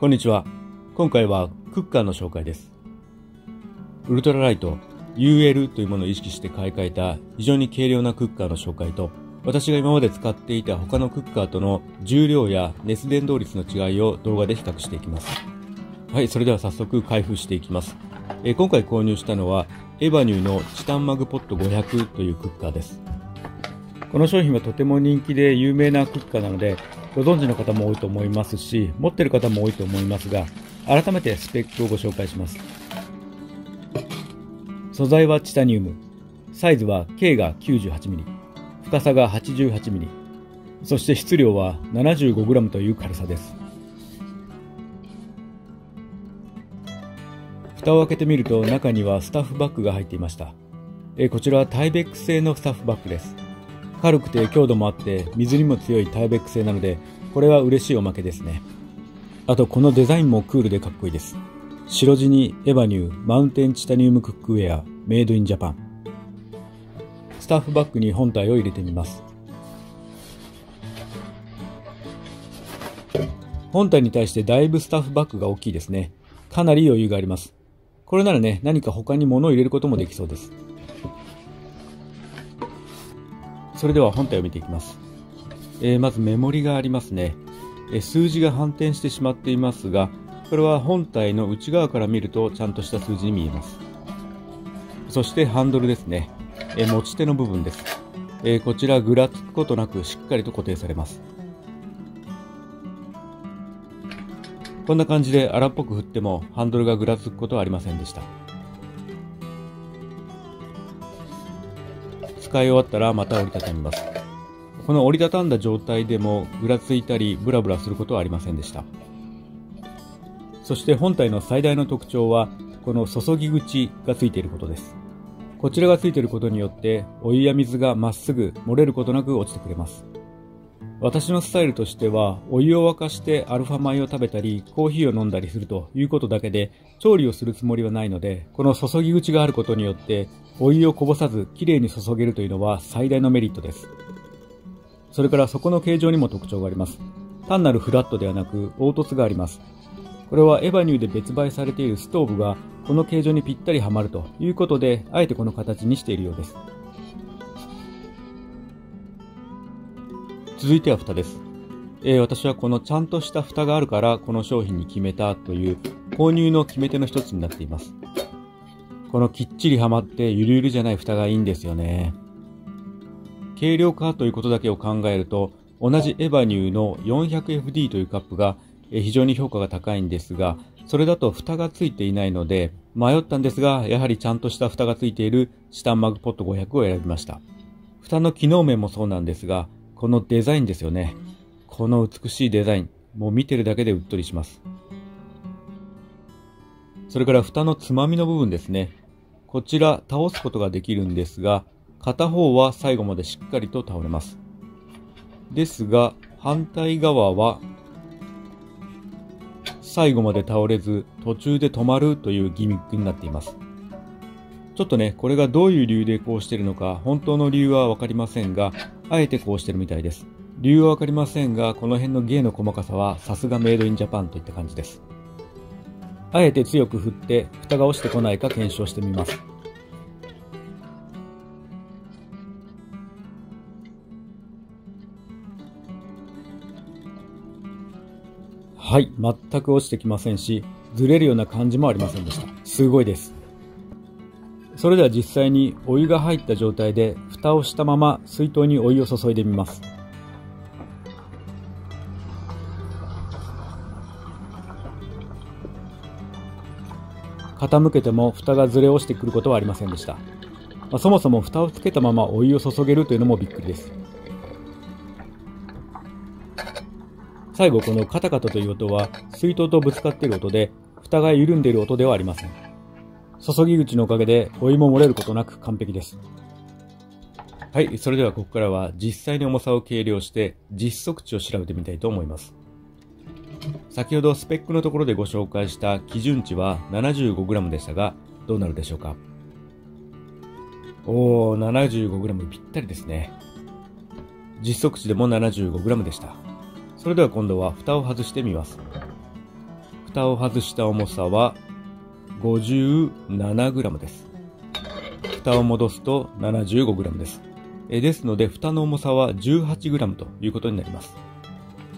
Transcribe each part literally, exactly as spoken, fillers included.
こんにちは。今回はクッカーの紹介です。ウルトラライト ユーエル というものを意識して買い替えた非常に軽量なクッカーの紹介と、私が今まで使っていた他のクッカーとの重量や熱伝導率の違いを動画で比較していきます。はい、それでは早速開封していきます。えー、今回購入したのはエバニューのチタンマグポットごひゃくというクッカーです。この商品はとても人気で有名なクッカーなので、ご存知の方も多いと思いますし、持っている方も多いと思いますが、改めてスペックをご紹介します。素材はチタニウム、サイズは径が きゅうじゅうはちミリ、深さが はちじゅうはちミリ、そして質量は ななじゅうごグラム という軽さです。蓋を開けてみると、中にはスタッフバッグが入っていました。えこちらはタイベック製のスタッフバッグです。軽くて強度もあって水にも強いタイベック製なので、これは嬉しいおまけですね。あとこのデザインもクールでかっこいいです。白地にエバニューマウンテンチタニウムクックウェアメイドインジャパン。スタッフバッグに本体を入れてみます。本体に対してだいぶスタッフバッグが大きいですね。かなり余裕があります。これならね、何か他に物を入れることもできそうです。それでは本体を見ていきます。えー、まずメモリがありますね。えー、数字が反転してしまっていますが、これは本体の内側から見るとちゃんとした数字に見えます。そしてハンドルですね。えー、持ち手の部分です。えー、こちらぐらつくことなくしっかりと固定されます。こんな感じで荒っぽく振ってもハンドルがぐらつくことはありませんでした。使い終わったらまた折りたたみます。この折りたたんだ状態でもぐらついたりブラブラすることはありませんでした。そして本体の最大の特徴はこの注ぎ口がついていることです。こちらがついていることによってお湯や水がまっすぐ漏れることなく落ちてくれます。私のスタイルとしては、お湯を沸かしてアルファ米を食べたりコーヒーを飲んだりするということだけで調理をするつもりはないので、この注ぎ口があることによってお湯をこぼさずきれいに注げるというのは最大のメリットです。それから底の形状にも特徴があります。単なるフラットではなく凹凸があります。これはエヴァニューで別売されているストーブがこの形状にぴったりはまるということで、あえてこの形にしているようです。続いては蓋です。えー、私はこのちゃんとした蓋があるからこの商品に決めたという購入の決め手の一つになっています。このきっちりはまってゆるゆるじゃない蓋がいいんですよね。軽量化ということだけを考えると、同じエヴァニューの よんひゃくエフディー というカップが非常に評価が高いんですが、それだと蓋がついていないので迷ったんですが、やはりちゃんとした蓋がついているチタンマグポットごひゃくを選びました。蓋の機能面もそうなんですが、このデザインですよね。この美しいデザイン、もう見てるだけでうっとりします。それから蓋のつまみの部分ですね。こちら倒すことができるんですが、片方は最後までしっかりと倒れます。ですが反対側は最後まで倒れず途中で止まるというギミックになっています。ちょっとね、これがどういう理由でこうしてるのか、本当の理由は分かりませんが、あえてこうしてるみたいです。理由は分かりませんが、この辺の芸の細かさはさすがメイドインジャパンといった感じです。あえて強く振って蓋が落ちてこないか検証してみます。はい、全く落ちてきませんし、ずれるような感じもありませんでした。すごいです。それでは実際にお湯が入った状態で蓋をしたまま水筒にお湯を注いでみます。傾けても蓋がずれ落ちてくることはありませんでした。まあ、そもそも蓋をつけたままお湯を注げるというのもびっくりです。最後このカタカタという音は水筒とぶつかっている音で、蓋が緩んでいる音ではありません。注ぎ口のおかげでお湯も漏れることなく完璧です。はい、それではここからは実際に重さを計量して実測値を調べてみたいと思います。先ほどスペックのところでご紹介した基準値は ななじゅうごグラム でしたが、どうなるでしょうか。おお、 ななじゅうごグラム ぴったりですね。実測値でも ななじゅうごグラム でした。それでは今度は蓋を外してみます。蓋を外した重さは ごじゅうななグラム です。蓋を戻すと ななじゅうごグラム です。ですので蓋の重さは じゅうはちグラム ということになります。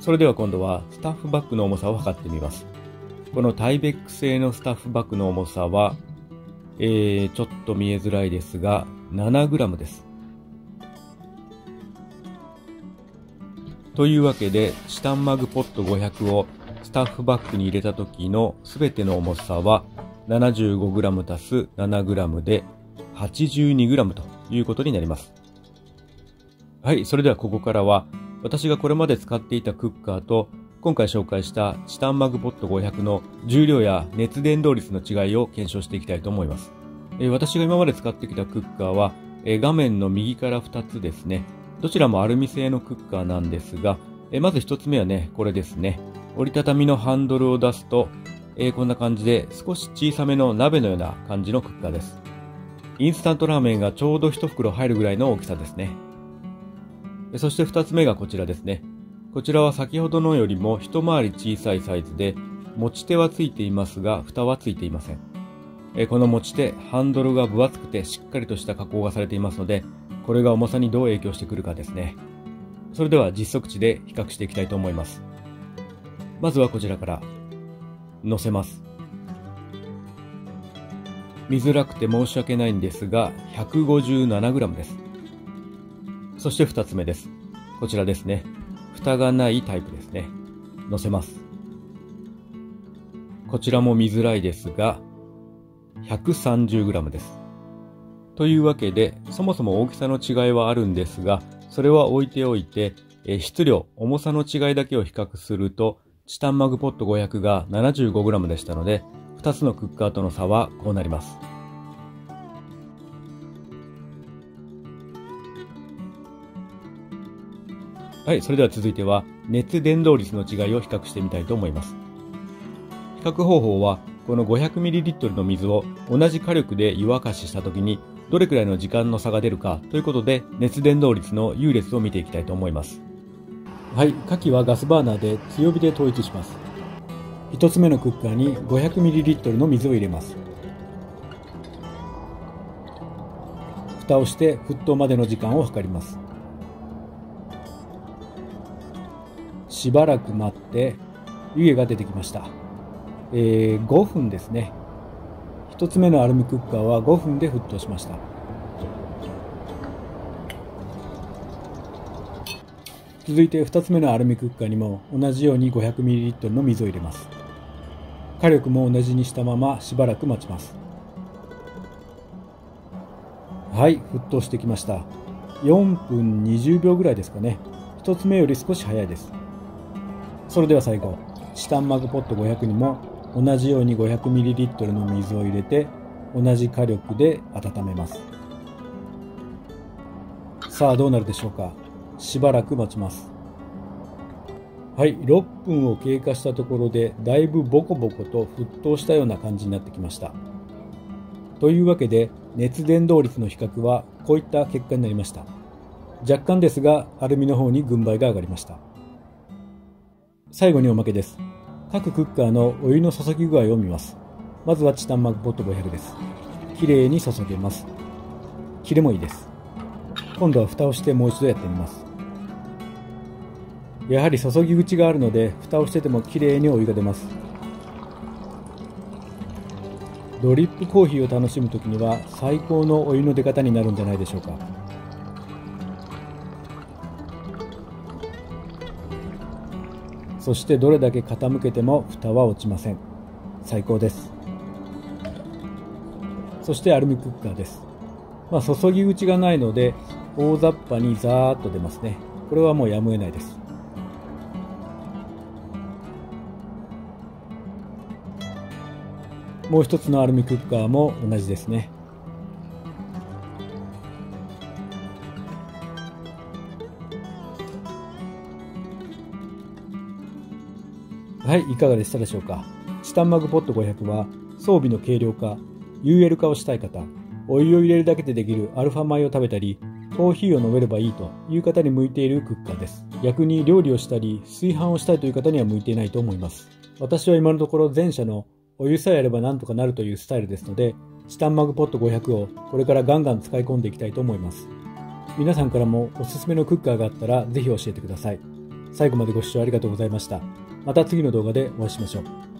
それでは今度はスタッフバッグの重さを測ってみます。このタイベック製のスタッフバッグの重さは、えー、ちょっと見えづらいですが ななグラム です。というわけでチタンマグポットごひゃくをスタッフバッグに入れた時のすべての重さは ななじゅうごグラム 足す ななグラム で はちじゅうにグラム ということになります。はい、それではここからは私がこれまで使っていたクッカーと今回紹介したチタンマグポットごひゃくの重量や熱伝導率の違いを検証していきたいと思います。私が今まで使ってきたクッカーは画面の右からふたつですね。どちらもアルミ製のクッカーなんですが、まずひとつめはね、これですね。折りたたみのハンドルを出すと、こんな感じで少し小さめの鍋のような感じのクッカーです。インスタントラーメンがちょうどひとふくろ入るぐらいの大きさですね。そしてふたつめがこちらですね。こちらは先ほどのよりも一回り小さいサイズで、持ち手はついていますが、蓋はついていません。この持ち手、ハンドルが分厚くてしっかりとした加工がされていますので、これが重さにどう影響してくるかですね。それでは実測値で比較していきたいと思います。まずはこちらから乗せます。見づらくて申し訳ないんですが、ひゃくごじゅうななグラム です。そしてふたつめです。こちらですね。蓋がないタイプですね。乗せます。こちらも見づらいですが、ひゃくさんじゅうグラム です。というわけで、そもそも大きさの違いはあるんですが、それは置いておいて、え質量、重さの違いだけを比較すると、チタンマグポットごひゃくが ななじゅうごグラム でしたので、ふたつのクッカーとの差はこうなります。はい、それでは続いては、熱伝導率の違いを比較してみたいと思います。比較方法は、この ごひゃくミリリットル の水を同じ火力で湯沸かししたときに、どれくらいの時間の差が出るかということで、熱伝導率の優劣を見ていきたいと思います。はい、火器はガスバーナーで強火で統一します。ひとつめのクッカーに ごひゃくミリリットル の水を入れます。蓋をして沸騰までの時間を計ります。しばらく待って、湯気が出てきました。えー、ごふんですね。ひとつめのアルミクッカーはごふんで沸騰しました。続いてふたつめのアルミクッカーにも同じように ごひゃくミリリットル の水を入れます。火力も同じにしたまましばらく待ちます。はい、沸騰してきました。よんぷんにじゅうびょうぐらいですかね。ひとつめより少し早いです。それでは最後、チタンマグポットごひゃくにも同じように ごひゃくミリリットル の水を入れて同じ火力で温めます。さあどうなるでしょうか。しばらく待ちます。はい、ろっぷんを経過したところでだいぶボコボコと沸騰したような感じになってきました。というわけで熱伝導率の比較はこういった結果になりました。若干ですがアルミの方に軍配が上がりました。最後におまけです。各クッカーのお湯の注ぎ具合を見ます。まずはチタンマグポットごひゃくです。きれいに注げます。キレもいいです。今度は蓋をしてもう一度やってみます。やはり注ぎ口があるので、蓋をしててもきれいにお湯が出ます。ドリップコーヒーを楽しむときには最高のお湯の出方になるんじゃないでしょうか。そしてどれだけ傾けても蓋は落ちません。最高です。そしてアルミクッカーです。まあ、注ぎ口がないので大雑把にザーッと出ますね。これはもうやむを得ないです。もう一つのアルミクッカーも同じですね。はい、いかがでしたでしょうか。チタンマグポットごひゃくは装備の軽量化、ユーエル 化をしたい方、お湯を入れるだけでできるアルファ米を食べたり、コーヒーを飲めればいいという方に向いているクッカーです。逆に料理をしたり、炊飯をしたいという方には向いていないと思います。私は今のところ前者のお湯さえあればなんとかなるというスタイルですので、チタンマグポットごひゃくをこれからガンガン使い込んでいきたいと思います。皆さんからもおすすめのクッカーがあったらぜひ教えてください。最後までご視聴ありがとうございました。また次の動画でお会いしましょう。